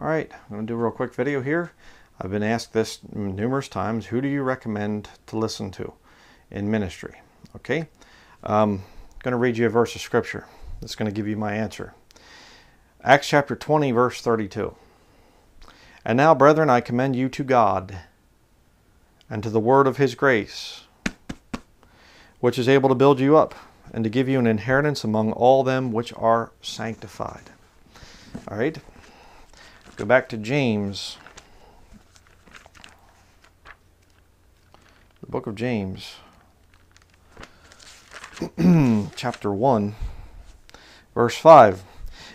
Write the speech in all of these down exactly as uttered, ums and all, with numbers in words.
All right, I'm going to do a real quick video here. I've been asked this numerous times. Who do you recommend to listen to in ministry? Okay, um, I'm going to read you a verse of scripture that's going to give you my answer. Acts chapter twenty, verse thirty-two. And now, brethren, I commend you to God and to the word of his grace, which is able to build you up and to give you an inheritance among all them which are sanctified. All right. Go back to James, the book of James, chapter one, verse five.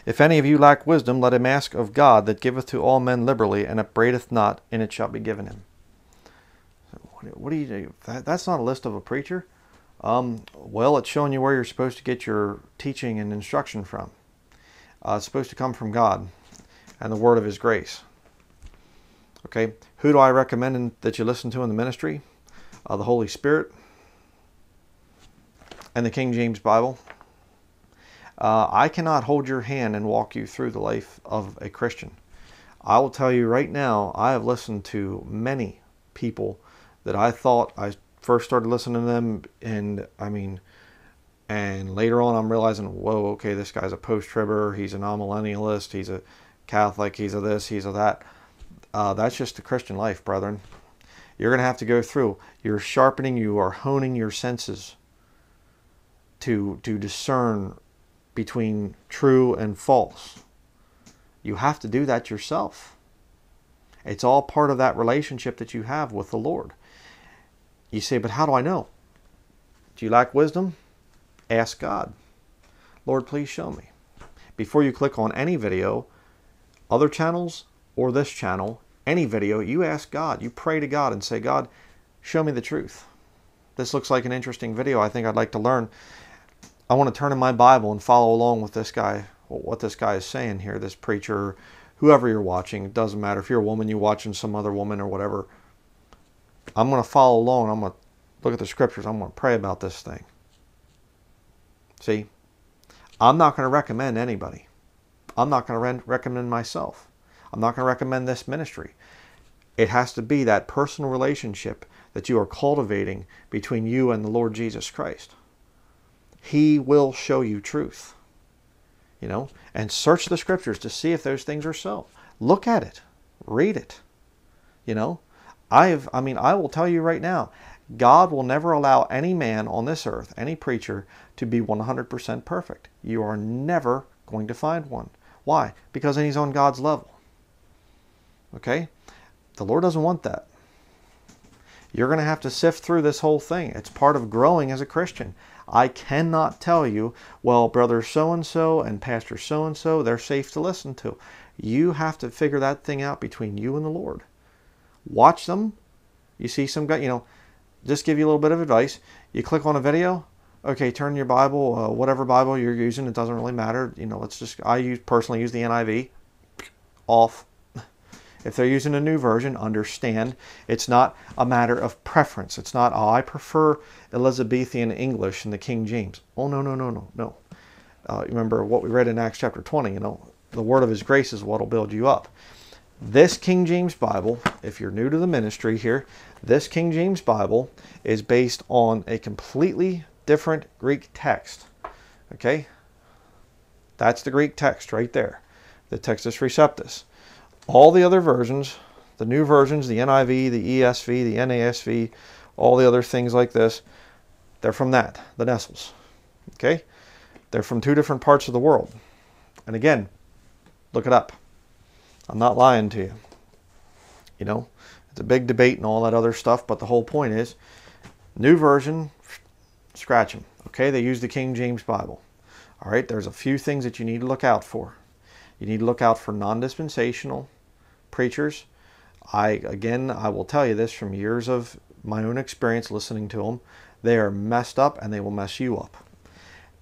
If any of you lack wisdom, let him ask of God that giveth to all men liberally and upbraideth not, and it shall be given him. What do you do? That, that's not a list of a preacher. Um, well, it's showing you where you're supposed to get your teaching and instruction from. Uh, it's supposed to come from God and the word of his grace. Okay, who do I recommend in, that you listen to in the ministry? Uh, the Holy Spirit and the King James Bible. Uh, I cannot hold your hand and walk you through the life of a Christian. I will tell you right now, I have listened to many people that I thought I first started listening to them, and I mean, and later on I'm realizing, whoa, okay, this guy's a post-tribber, he's a non-millennialist, he's a Catholic, he's a this, he's a that. Uh, that's just the Christian life, brethren. You're going to have to go through. You're sharpening, you are honing your senses to, to discern between true and false. You have to do that yourself. It's all part of that relationship that you have with the Lord. You say, but how do I know? Do you lack wisdom? Ask God. Lord, please show me. Before you click on any video, other channels or this channel, any video, you ask God, you pray to God and say, God, show me the truth. This looks like an interesting video. I think I'd like to learn. I want to turn in my Bible and follow along with this guy, what this guy is saying here, this preacher, whoever you're watching. It doesn't matter. If you're a woman, you're watching some other woman or whatever. I'm going to follow along. I'm going to look at the scriptures. I'm going to pray about this thing. See, I'm not going to recommend anybody. I'm not going to recommend myself. I'm not going to recommend this ministry. It has to be that personal relationship that you are cultivating between you and the Lord Jesus Christ. He will show you truth, you know, and search the scriptures to see if those things are so. Look at it, read it, you know. I've, I mean, I will tell you right now, God will never allow any man on this earth, any preacher, to be one hundred percent perfect. You are never going to find one. Why? Because then he's on God's level. Okay? The Lord doesn't want that. You're going to have to sift through this whole thing. It's part of growing as a Christian. I cannot tell you, well, brother so-and-so and pastor so-and-so, they're safe to listen to. You have to figure that thing out between you and the Lord. Watch them. You see some guy, you know, just give you a little bit of advice. You click on a video. Okay, turn your Bible, uh, whatever Bible you're using, it doesn't really matter. You know, let's just, I use, personally use the N I V. Off. If they're using a new version, understand it's not a matter of preference. It's not, oh, I prefer Elizabethan English and the King James. Oh, no, no, no, no, no. Uh, remember what we read in Acts chapter twenty, you know, the word of his grace is what will build you up. This King James Bible, if you're new to the ministry here, this King James Bible is based on a completely different Greek text. Okay, that's the Greek text right there, the Textus Receptus. All the other versions, the new versions, the N I V, the E S V, the N A S V, all the other things like this, they're from that, the Nestles. Okay, they're from two different parts of the world. And again, look it up. I'm not lying to you. You know, it's a big debate and all that other stuff, but the whole point is, new version, scratch them. Okay, they use the King James Bible. All right, there's a few things that you need to look out for. You need to look out for non-dispensational preachers. I, again, I will tell you this from years of my own experience listening to them. They are messed up and they will mess you up.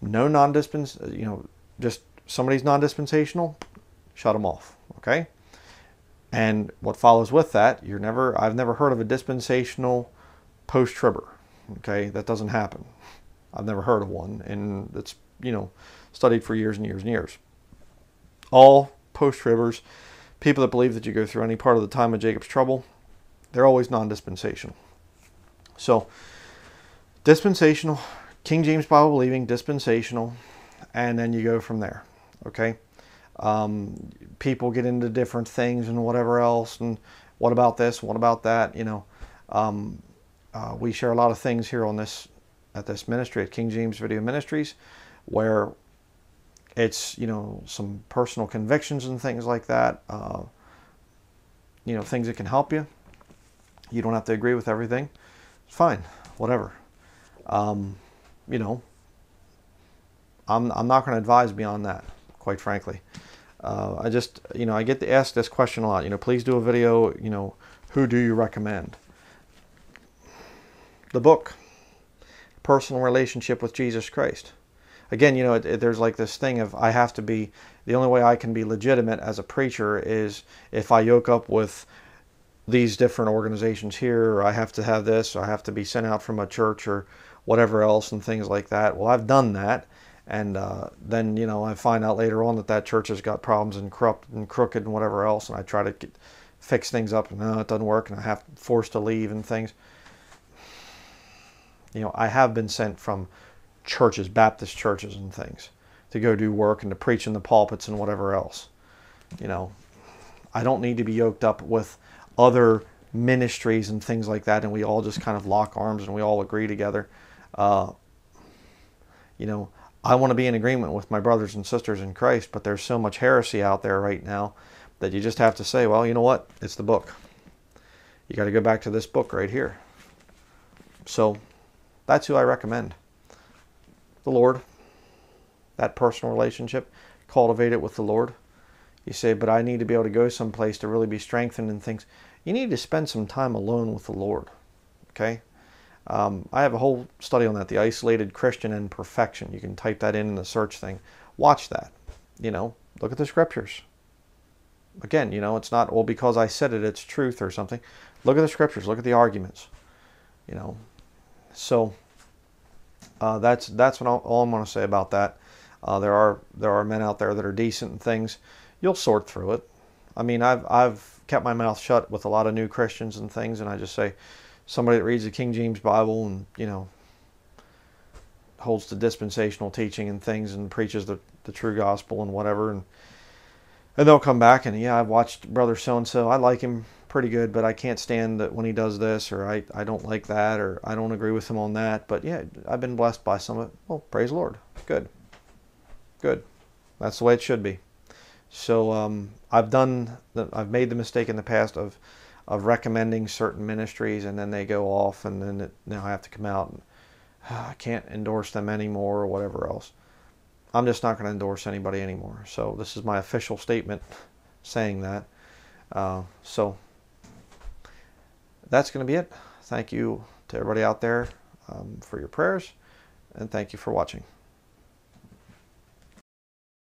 No non-dispens, you know, just somebody's non-dispensational, shut them off, okay? And what follows with that, you're never, I've never heard of a dispensational post-tribber. Okay, that doesn't happen. I've never heard of one, and it's, you know, studied for years and years and years. All post-tribbers, people that believe that you go through any part of the time of Jacob's trouble, they're always non-dispensational. So, dispensational, King James Bible believing, dispensational, and then you go from there, okay? Um, people get into different things and whatever else, and what about this, what about that, you know. Um, uh, we share a lot of things here on this, at this ministry, at King James Video Ministries, where it's, you know, some personal convictions and things like that, uh, you know, things that can help you. You don't have to agree with everything. It's fine, whatever. Um, you know, I'm, I'm not going to advise beyond that, quite frankly. Uh, I just, you know, I get to ask this question a lot. You know, please do a video, you know, who do you recommend? The book, Personal Relationship with Jesus Christ. Again, you know, it, it, there's like this thing of I have to be, the only way I can be legitimate as a preacher is if I yoke up with these different organizations here, or I have to have this, or I have to be sent out from a church or whatever else and things like that. Well, I've done that. And uh, then, you know, I find out later on that that church has got problems and corrupt and crooked and whatever else. And I try to get, fix things up and no, it doesn't work. And I have forced to leave and things. You know, I have been sent from churches, Baptist churches and things, to go do work and to preach in the pulpits and whatever else. You know, I don't need to be yoked up with other ministries and things like that, and we all just kind of lock arms and we all agree together. Uh, you know, I want to be in agreement with my brothers and sisters in Christ, but there's so much heresy out there right now that you just have to say, well, you know what? It's the book. You got to go back to this book right here. So that's who I recommend. The Lord, that personal relationship, cultivate it with the Lord. You say, but I need to be able to go someplace to really be strengthened in things. You need to spend some time alone with the Lord, okay? Um, I have a whole study on that, the isolated Christian and perfection. You can type that in in the search thing. Watch that, you know, look at the scriptures. Again, you know, it's not, well, because I said it, it's truth or something. Look at the scriptures, look at the arguments, you know. So uh, that's, that's what I'll, all I'm going to say about that. Uh, there are, there are men out there that are decent and things. You'll sort through it. I mean, I've, I've kept my mouth shut with a lot of new Christians and things, and I just say, somebody that reads the King James Bible and, you know, holds the dispensational teaching and things and preaches the, the true gospel and whatever, and, and they'll come back and, yeah, I've watched Brother So-and-so. I like him pretty good, but I can't stand that when he does this, or I, I don't like that, or I don't agree with him on that. But, yeah, I've been blessed by some of it. Well, praise the Lord. Good. Good. That's the way it should be. So um, I've done, the, I've made the mistake in the past of, of recommending certain ministries, and then they go off, and then it, now I have to come out and uh, I can't endorse them anymore or whatever else. I'm just not going to endorse anybody anymore. So this is my official statement saying that. Uh, so that's going to be it. Thank you to everybody out there um, for your prayers, and thank you for watching.